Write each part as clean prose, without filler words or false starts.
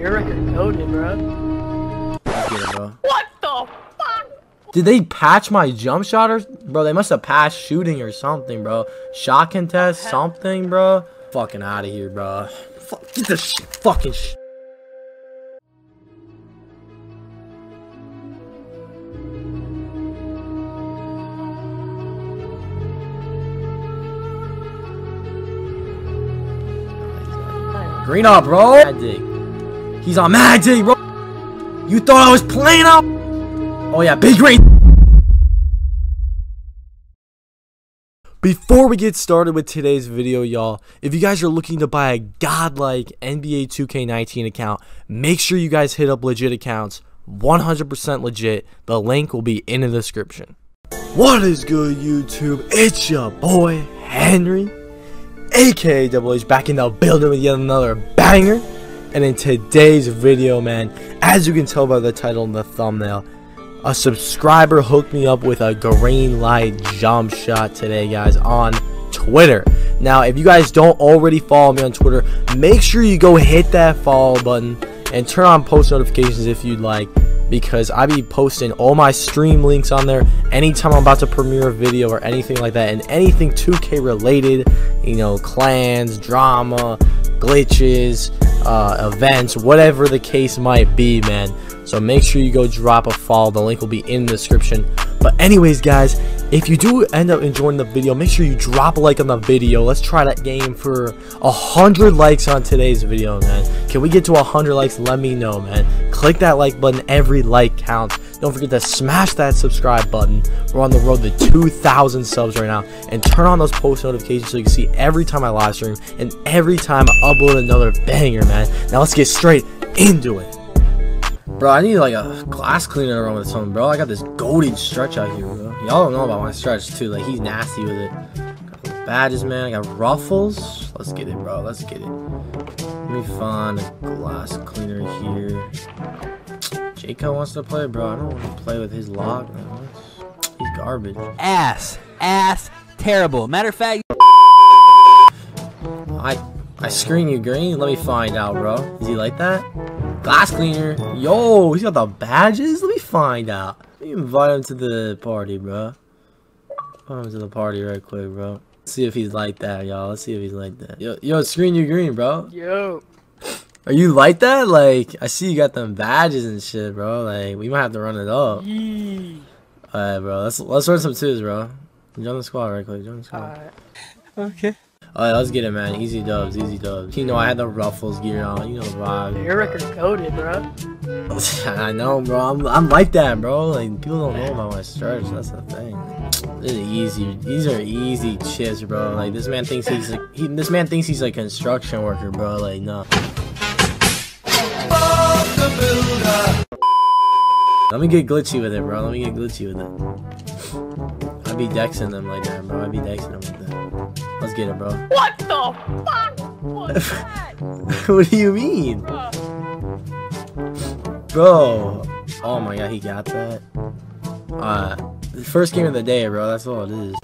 Your record's loaded, bro. Yeah, bro. What the fuck? Did they patch my jump shot or... Bro, they must have patched shooting or something, bro. Shot contest, something, bro. Fucking out of here, bro. Fuck, get this shit, fucking shit. Green up, bro. Magic. He's on magic, bro. You thought I was playing up? Oh yeah, big green. Before we get started with today's video, y'all, if you guys are looking to buy a godlike NBA 2K19 account, make sure you guys hit up Legit Accounts. 100% legit. The link will be in the description. What is good, YouTube? It's your boy Henry, aka Double H, back in the building with yet another banger. And in today's video, man, as you can tell by the title and the thumbnail, a subscriber hooked me up with a green light jump shot today, guys, on Twitter. Now, if you guys don't already follow me on Twitter, make sure you go hit that follow button and turn on post notifications if you'd like, because I be posting all my stream links on there anytime I'm about to premiere a video or anything like that, and anything 2K related, you know, clans, drama, glitches, events, whatever the case might be, man. So make sure you go drop a follow. The link will be in the description. But anyways, guys, if you do end up enjoying the video, make sure you drop a like on the video. Let's try that game for 100 likes on today's video, man. Can we get to 100 likes? Let me know, man. Click that like button. Every like counts. Don't forget to smash that subscribe button. We're on the road to 2,000 subs right now. And turn on those post notifications so you can see every time I live stream and every time I upload another banger, man. Now let's get straight into it. Bro, I need like a glass cleaner around with something, bro. I got this golden stretch out here, bro. Y'all don't know about my stretch, too. Like, he's nasty with it. Got those badges, man. I got ruffles. Let's get it, bro. Let's get it. Let me find a glass cleaner here. Jaco wants to play, bro. I don't want to play with his lock. No, he's garbage. Ass. Ass. Terrible. Matter of fact... I screen you green? Let me find out, bro. Is he like that? Glass cleaner. Yo, he's got the badges? Let me find out. Let me invite him to the party, bro. Invite him to the party right quick, bro. Let's see if he's like that, y'all. Let's see if he's like that. Yo, screen you green, bro. Yo. Are you like that? Like, I see you got them badges and shit, bro. Like, we might have to run it up. Yee. Alright, bro. Let's run some twos, bro. Join the squad right quick. Join the squad. Alright. Okay. Alright, let's get it, man. Easy dubs, easy dubs. You know, I had the ruffles gear on. You know the vibe. Your record's coded, bro. I know, bro. I'm like that, bro. Like, people don't know about my stretch. That's the thing. This is easy. These are easy chips, bro. Like, this man thinks he's like, this man thinks he's a construction worker, bro. Like, no. Let me get glitchy with it, bro. Let me get glitchy with it. I'd be dexing them like that, bro. I'd be dexing them like that. Let's get it, bro. What the fuck was that? What do you mean? Bro. Oh my god, he got that. The first game of the day, bro. That's all it is.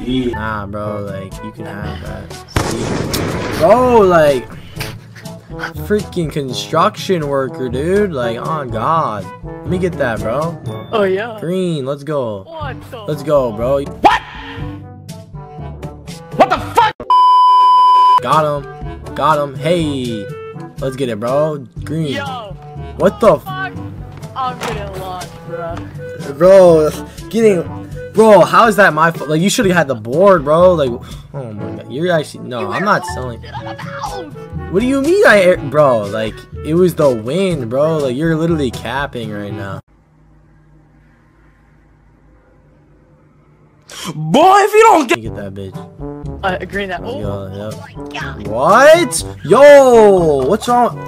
Yeah. Nah, bro. Like, you can have that. Bro, like... Freaking construction worker, dude. Like, oh god. Let me get that, bro. Oh, yeah. Green, let's go. What the let's go, bro. What? Got him. Got him. Hey. Let's get it, bro. Green. Yo, what the fuck? I'm getting lost, bro. Bro, getting... Bro, how is that my fault? Like, you should have had the board, bro. Like, oh my god. You're actually... No, I'm not selling. What do you mean I... Bro, like, it was the wind, bro. Like, you're literally capping right now. Boy, if you don't get that bitch. Green that. Oh, go, yep. Oh my god. What? Yo, what's wrong? Yo,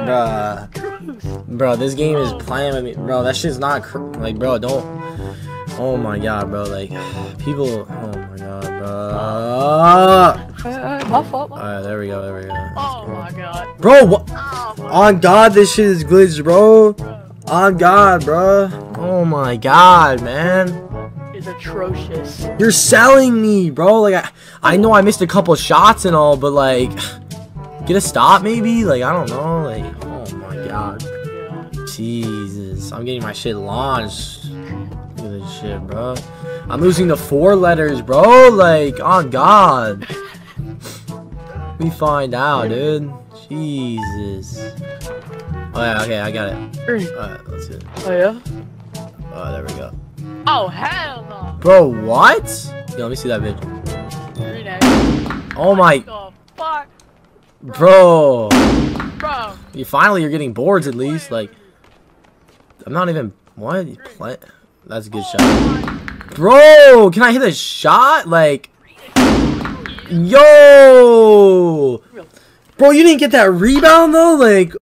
bruh. Bro, this game is playing with me. Bro, that shit's not like, bro, don't. Oh my god, bro. Like, people. Oh my god, bro. My fault. Alright, there we go. There we go. Oh my god. Bro, what? Oh on god, this shit is glitched, bro. On god, bro. Oh my god, man. Is atrocious. You're selling me, bro. Like I know I missed a couple shots and all, but like Get a stop, maybe? Like, I don't know. Like, oh my god. Jesus. I'm getting my shit launched. Look at this shit, bro. I'm losing the 4 letters, bro. Like, on god. We find out, dude. Jesus. Oh, yeah, okay, I got it. Alright, let's hit it. Oh, yeah? Oh, there we go. Oh, hell no! Bro, what? Yo, let me see that bitch. Oh my... fuck? Bro. Bro. You finally, you're getting boards at least. Like, I'm not even... What? You play... That's a good shot. Bro, can I hit a shot? Like... Yo! Bro, you didn't get that rebound, though? Like...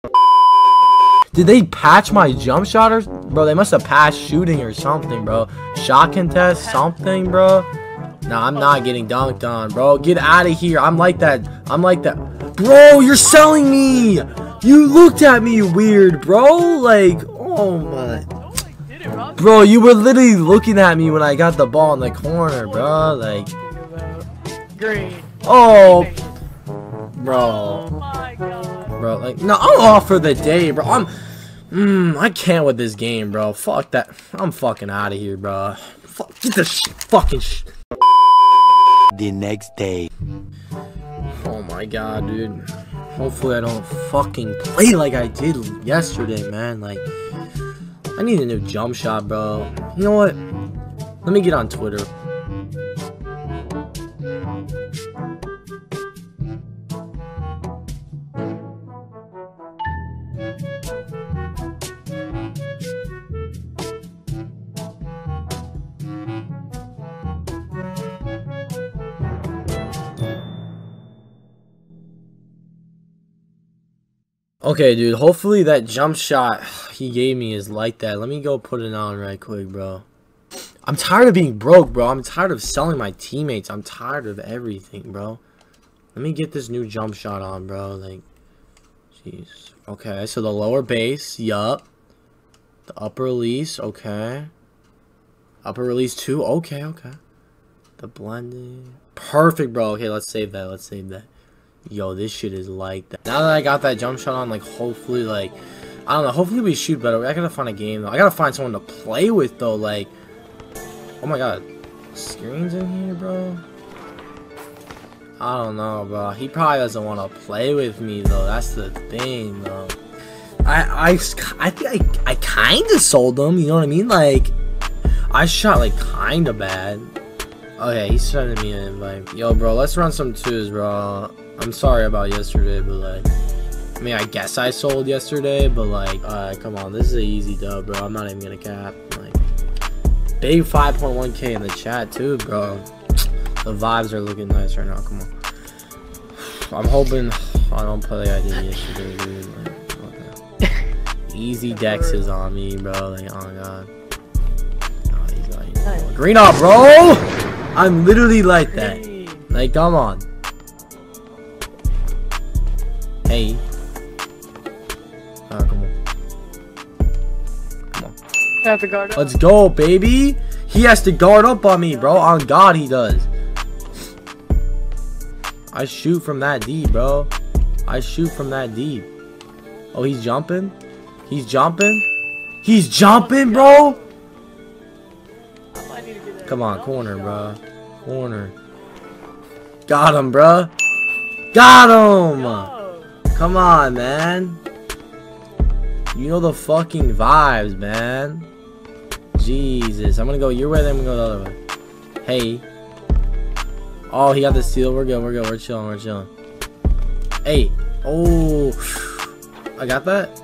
Did they patch my jump shot or... Bro, they must have patched shooting or something, bro. Shot contest, something, bro. Nah, I'm not getting dunked on, bro. Get out of here. I'm like that. I'm like that. Bro, you're selling me. You looked at me weird, bro. Like, oh my... Bro, you were literally looking at me when I got the ball in the corner, bro. Like... Green. Oh... Bro. Oh my god. Bro, like, no, I'm off for the day, bro. I'm, I can't with this game, bro. Fuck that. I'm fucking out of here, bro. Fuck, get this fucking shit. The next day. Oh my god, dude. Hopefully I don't fucking play like I did yesterday, man. Like, I need a new jump shot, bro. You know what? Let me get on Twitter. Okay, dude, hopefully that jump shot he gave me is like that. Let me go put it on right quick, bro. I'm tired of being broke, bro. I'm tired of selling my teammates. I'm tired of everything, bro. Let me get this new jump shot on, bro. Like, jeez. Okay, so the lower base, yup. The upper release, okay. Upper release 2, okay, okay. The blending. Perfect, bro. Okay, let's save that. Let's save that. Yo, this shit is like that. Now that I got that jump shot on, like, hopefully, like, I don't know, hopefully we shoot better. I gotta find a game, though. I gotta find someone to play with, though, like, oh my god, screens in here, bro? I don't know, bro. He probably doesn't want to play with me, though. That's the thing, though. I think I kind of sold them, you know what I mean? Like, I shot, like, kind of bad. Okay, he's sending me an invite. Yo, bro, let's run some 2s, bro. I'm sorry about yesterday, but like, I mean, I guess I sold yesterday, but like, come on, this is an easy dub, bro. I'm not even gonna cap. Like, big 5.1K in the chat too, bro. The vibes are looking nice right now. Come on. I'm hoping I don't play like I did yesterday, dude. Like, okay. Easy Dex is on me, bro. Like, oh my god. Oh, he's not even going. Green up, bro. I'm literally like that. Like, come on. Hey. Come on. Come on. I have to guard up. Let's go, baby. He has to guard up on me, bro. On God, he does. I shoot from that deep, bro. I shoot from that deep. Oh, he's jumping. He's jumping. He's jumping, bro. Come on, corner, bro. Corner. Got him, bro. Got him. Come on, man. You know the fucking vibes, man. Jesus. I'm gonna go your way, then I'm gonna go the other way. Hey. Oh, he got the steal. We're good, we're good. We're chilling, we're chilling. Hey. Oh. I got that?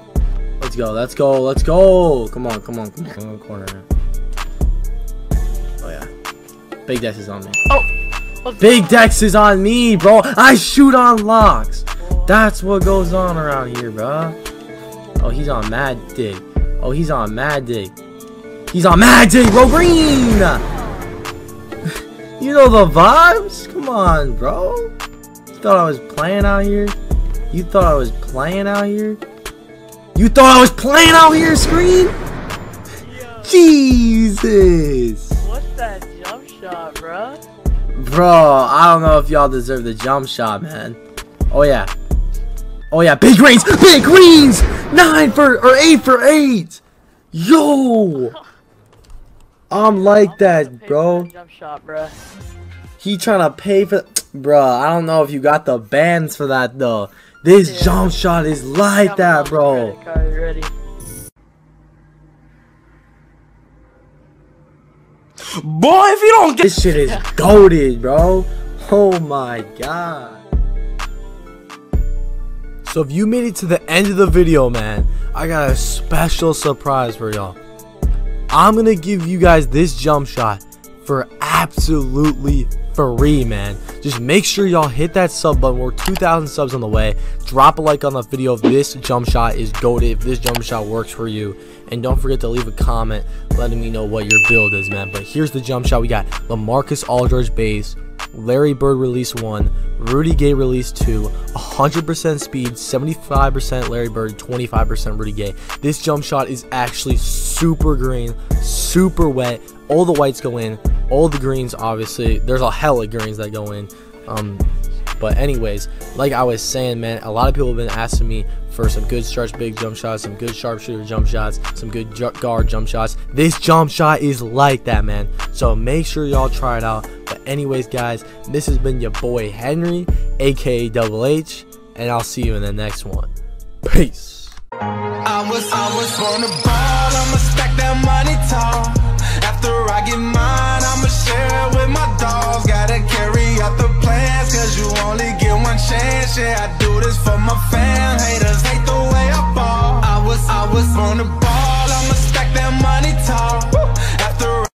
Let's go, let's go, let's go. Come on, come on, come on. I'm gonna corner now. Oh, yeah. Big Dex is on me. Oh! Big Dex is on me, bro. I shoot on locks. That's what goes on around here, bro. Oh, he's on mad dig. Oh, he's on mad dig. He's on mad dig, bro. Green. You know the vibes. Come on, bro. You thought I was playing out here? You thought I was playing out here? You thought I was playing out here, screen? Yo. Jesus. What's that jump shot, bro? Bro, I don't know if y'all deserve the jump shot, man. Oh, yeah. Oh yeah, big greens, big greens. 9 for, or 8 for 8. Yo, I'm like that, bro. Jump shot, bro. He trying to pay for, bro. I don't know if you got the bands for that though. This jump shot is like that, bro. Boy, if you don't get this shit is goated, bro. Oh my god. So if you made it to the end of the video, man, I got a special surprise for y'all. I'm gonna give you guys this jump shot for absolutely free, man. Just make sure y'all hit that sub button. We're 2,000 subs on the way. Drop a like on the video if this jump shot is goated, if this jump shot works for you. And don't forget to leave a comment letting me know what your build is, man. But here's the jump shot. We got LaMarcus Aldridge base, Larry Bird release 1, Rudy Gay release 2, 100% speed, 75% Larry Bird, 25% Rudy Gay. This jump shot is actually super green, super wet. All the whites go in, all the greens obviously. There's a hell of greens that go in. But anyways, like I was saying, man, a lot of people have been asking me for some good stretch big jump shots, some good sharpshooter jump shots, some good guard jump shots. This jump shot is like that, man. So make sure y'all try it out. But anyways, guys, this has been your boy Henry, aka Double H, and I'll see you in the next one. Peace. I was on the ball, I'ma stack that money tall. After I get mine, I'ma share it with my dogs. Gotta carry out the plans, cause you only get one chance, yeah.